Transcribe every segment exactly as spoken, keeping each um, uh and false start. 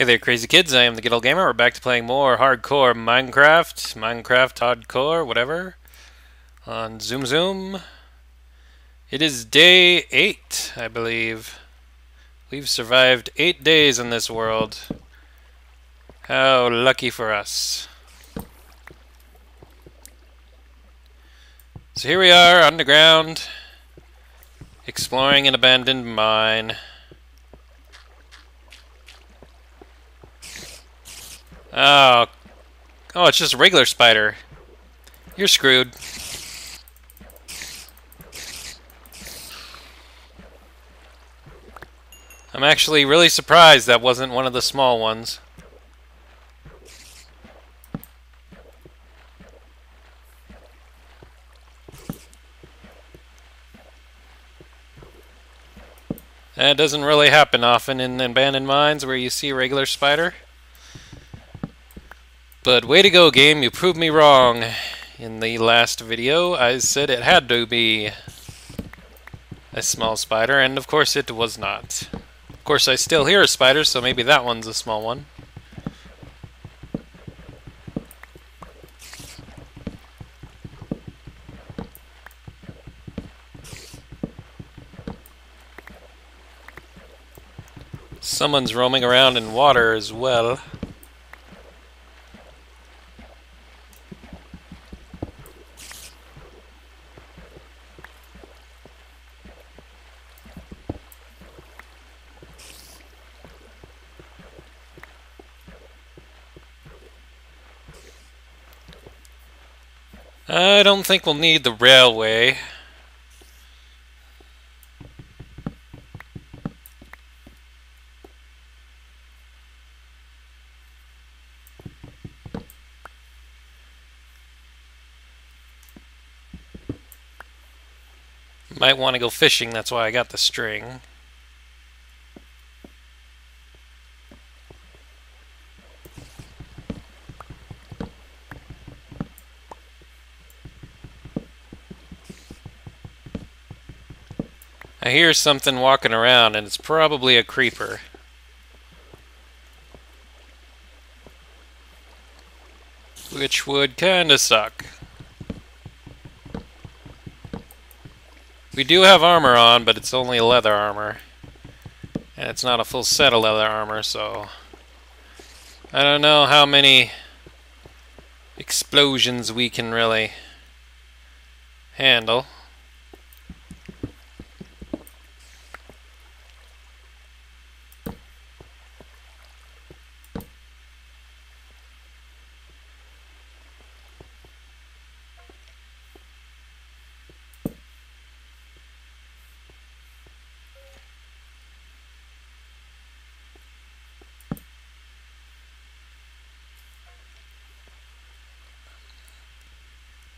Hey there, crazy kids. I am the Good Old Gamer. We're back to playing more hardcore Minecraft, Minecraft hardcore, whatever, on Zoom Zoom. It is day eight, I believe. We've survived eight days in this world. How lucky for us. So here we are, underground, exploring an abandoned mine. Oh. Oh, it's just a regular spider. You're screwed. I'm actually really surprised that wasn't one of the small ones. That doesn't really happen often in abandoned mines where you see a regular spider. But way to go, game, you proved me wrong. In the last video, I said it had to be a small spider, and of course it was not. Of course, I still hear a spider, so maybe that one's a small one. Someone's roaming around in water as well. I don't think we'll need the railway. Might want to go fishing, that's why I got the string. I hear something walking around, and it's probably a creeper. Which would kinda suck. We do have armor on, but it's only leather armor. And it's not a full set of leather armor, so... I don't know how many explosions we can really handle.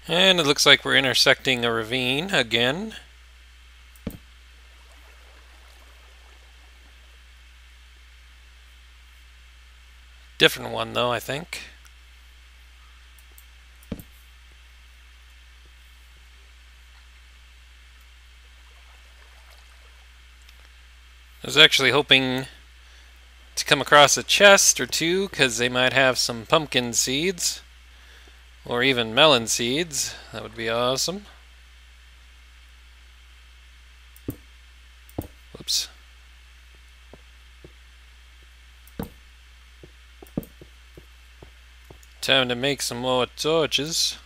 And it looks like we're intersecting a ravine again. Different one though, I think. I was actually hoping to come across a chest or two because they might have some pumpkin seeds. Or even melon seeds. That would be awesome. Whoops. Time to make some more torches.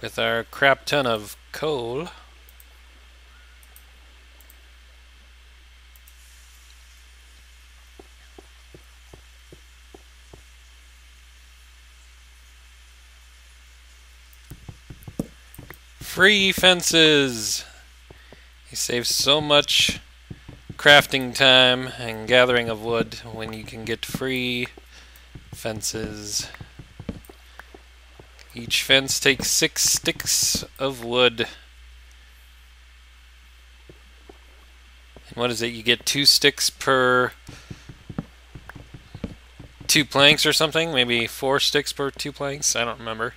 With our crap ton of coal. Free fences! You save so much crafting time and gathering of wood when you can get free fences. Each fence takes six sticks of wood. And what is it? You get two sticks per two planks or something? Maybe four sticks per two planks? I don't remember.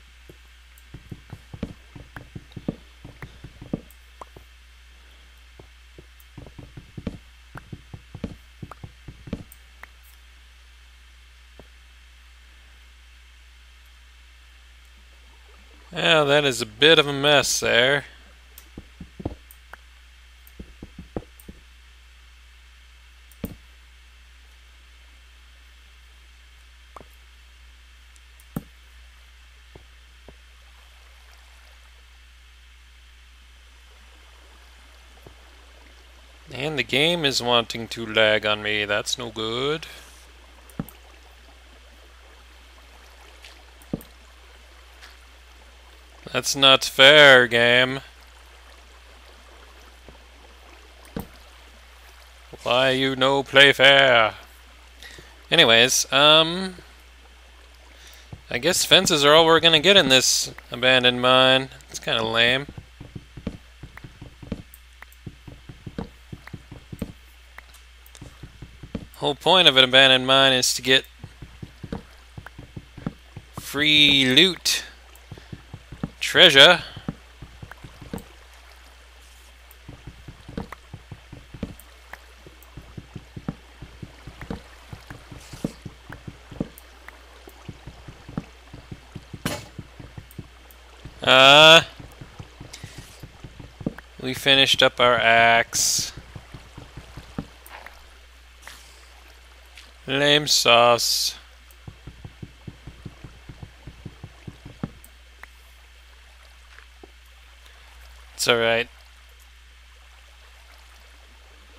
Yeah, that is a bit of a mess there. And the game is wanting to lag on me. That's no good. That's not fair, game. Why you no play fair? Anyways, um... I guess fences are all we're gonna get in this abandoned mine. It's kinda lame. Whole point of an abandoned mine is to get free loot, treasure. Uh, we finished up our axe. Lame sauce. It's alright.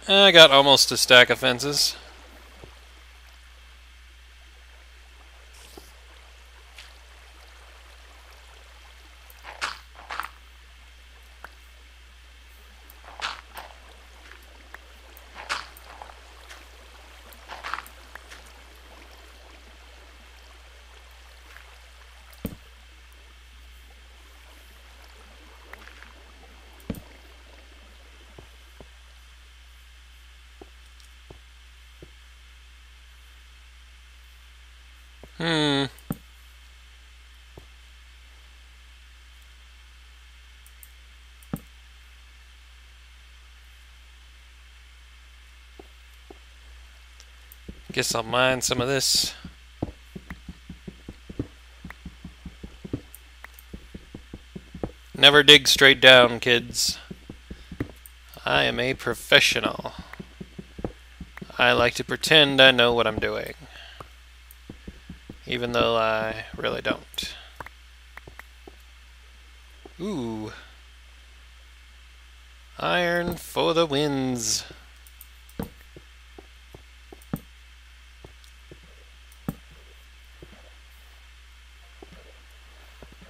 I got almost a stack of fences. Hmm. Guess I'll mine some of this. Never dig straight down, kids. I am a professional. I like to pretend I know what I'm doing. Even though I really don't. Ooh. Iron for the wins.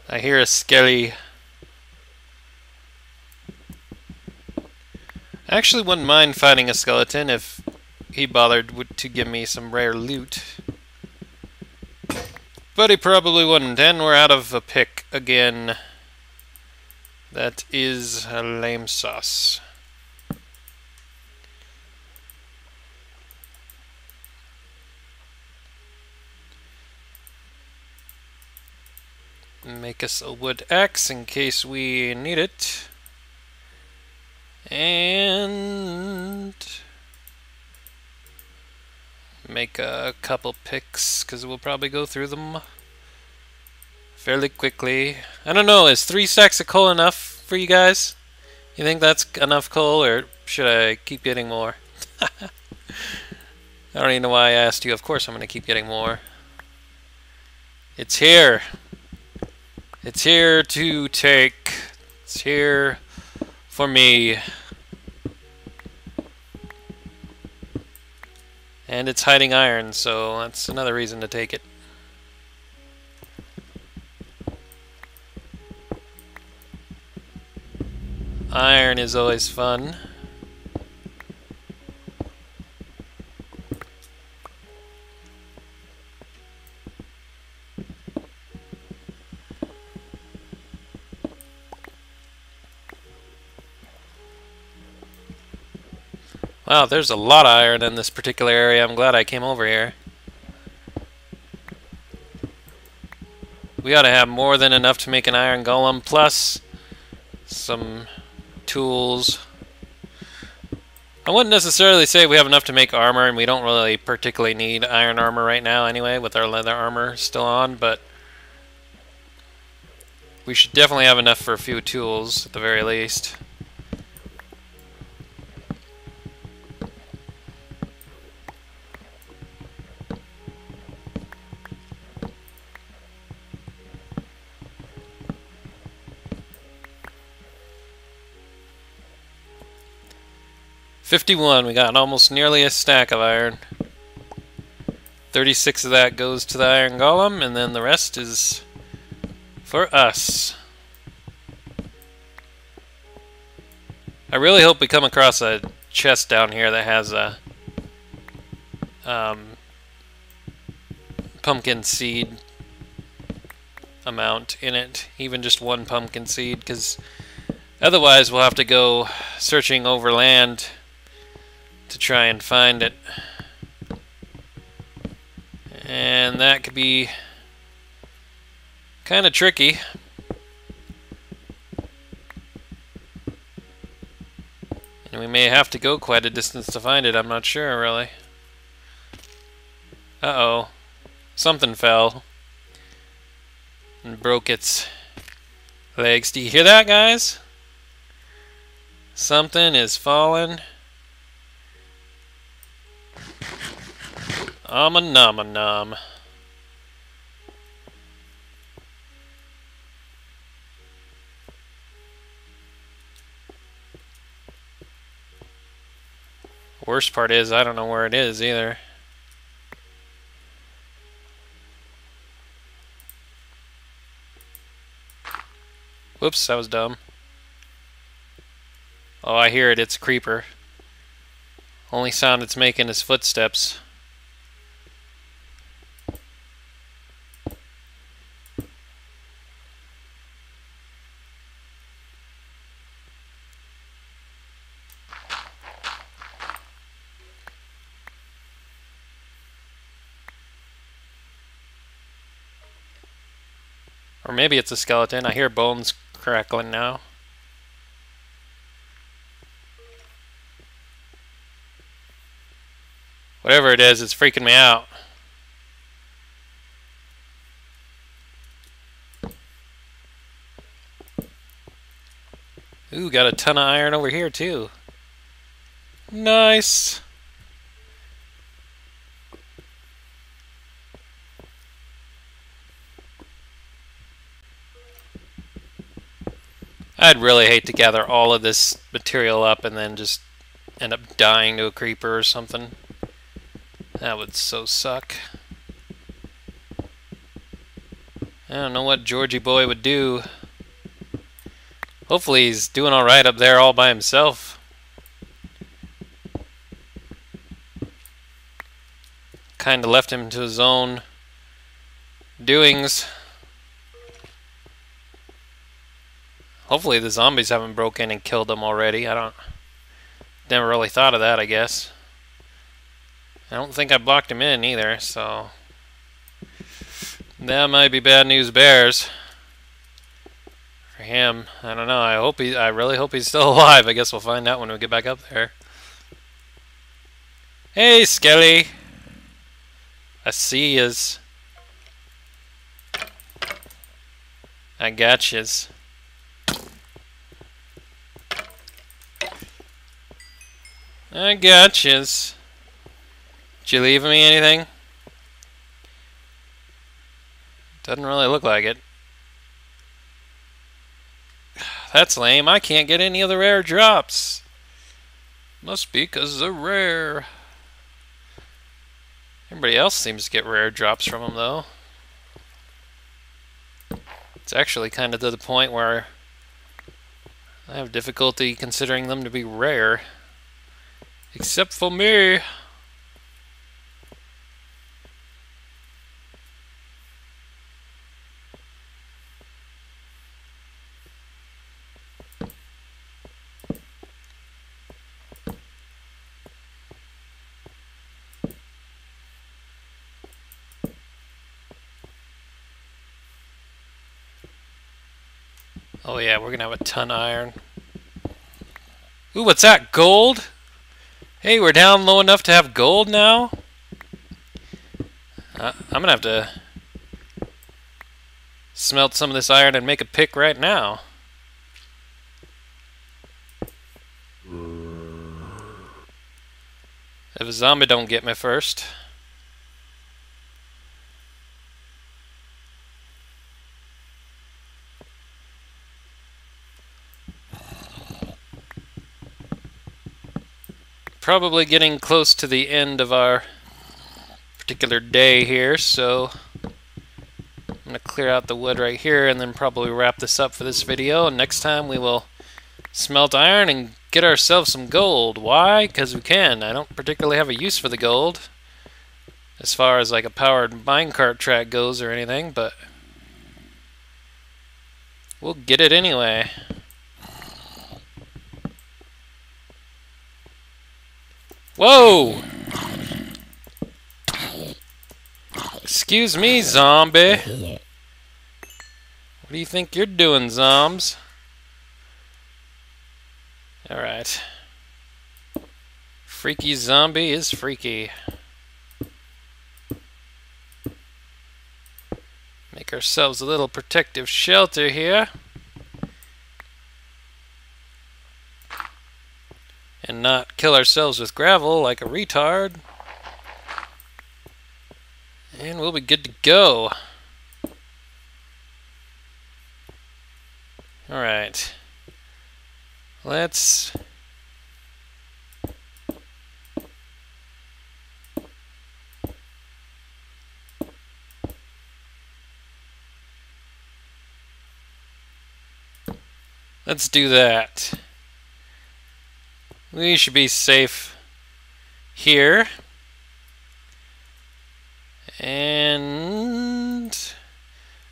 I hear a skelly. I actually wouldn't mind fighting a skeleton if he bothered to give me some rare loot. But he probably wouldn't, and we're out of a pick again. That is a lame sauce. Make us a wood axe in case we need it. And... make a couple picks, because we'll probably go through them fairly quickly. I don't know, is three stacks of coal enough for you guys? You think that's enough coal, or should I keep getting more? I don't even know why I asked you. Of course I'm going to keep getting more. It's here. It's here to take. It's here for me. And it's hiding iron, so that's another reason to take it. Iron is always fun. Wow, there's a lot of iron in this particular area. I'm glad I came over here. We ought to have more than enough to make an iron golem, plus some tools. I wouldn't necessarily say we have enough to make armor, and we don't really particularly need iron armor right now anyway, with our leather armor still on, but We should definitely have enough for a few tools at the very least. fifty-one, we got almost nearly a stack of iron. thirty-six of that goes to the iron golem, and then the rest is for us. I really hope we come across a chest down here that has a um, pumpkin seed amount in it, even just one pumpkin seed, because otherwise we'll have to go searching over land to try and find it, and that could be kind of tricky. And we may have to go quite a distance to find it. I'm not sure, really. Uh-oh, something fell and broke its legs. Do you hear that, guys? Something is falling. Um a nom a nom. Worst part is I don't know where it is either. Whoops, that was dumb. Oh, I hear it, it's a creeper. Only sound it's making is footsteps. Or maybe it's a skeleton. I hear bones crackling now. Whatever it is, it's freaking me out. Ooh, got a ton of iron over here too. Nice! I'd really hate to gather all of this material up and then just end up dying to a creeper or something. That would so suck. I don't know what Georgie Boy would do. Hopefully he's doing alright up there all by himself. Kinda left him to his own doings. Hopefully the zombies haven't broke in and killed them already. I don't... Never really thought of that, I guess. I don't think I blocked him in either, so... That might be bad news bears. For him, I don't know. I hope he... I really hope he's still alive. I guess we'll find out when we get back up there. Hey, Skelly! I see yas. I got yas. I gotchas. Did you leave me anything? Doesn't really look like it. That's lame. I can't get any of the rare drops. Must be because they're rare. Everybody else seems to get rare drops from them, though. It's actually kind of to the point where I have difficulty considering them to be rare. Except for me. Oh yeah, we're gonna have a ton of iron. Ooh, what's that? Gold? Hey, we're down low enough to have gold now? Uh, I'm gonna have to smelt some of this iron and make a pick right now. If a zombie don't get me first. Probably getting close to the end of our particular day here, so I'm going to clear out the wood right here and then probably wrap this up for this video, and next time we will smelt iron and get ourselves some gold. Why? Because we can. I don't particularly have a use for the gold as far as like a powered minecart track goes or anything, but we'll get it anyway. Whoa! Excuse me, zombie. What do you think you're doing, zombs? Alright. Freaky zombie is freaky. Make ourselves a little protective shelter here. And not kill ourselves with gravel like a retard. And we'll be good to go. Alright. Let's Let's do that. We should be safe here. And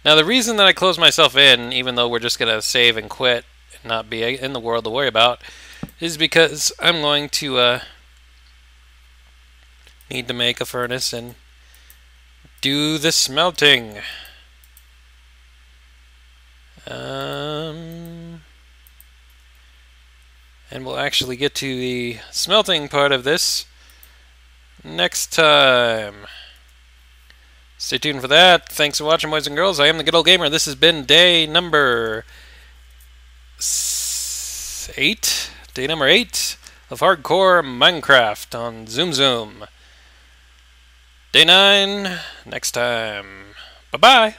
now the reason that I close myself in, even though we're just going to save and quit not be in the world to worry about, is because I'm going to uh, need to make a furnace and do the smelting. Um, and we'll actually get to the smelting part of this next time. Stay tuned for that. Thanks for watching, boys and girls. I am the Good Old Gamer. This has been day number... eight, day number eight of hardcore Minecraft on Zoom Zoom. Day nine, next time. Bye bye.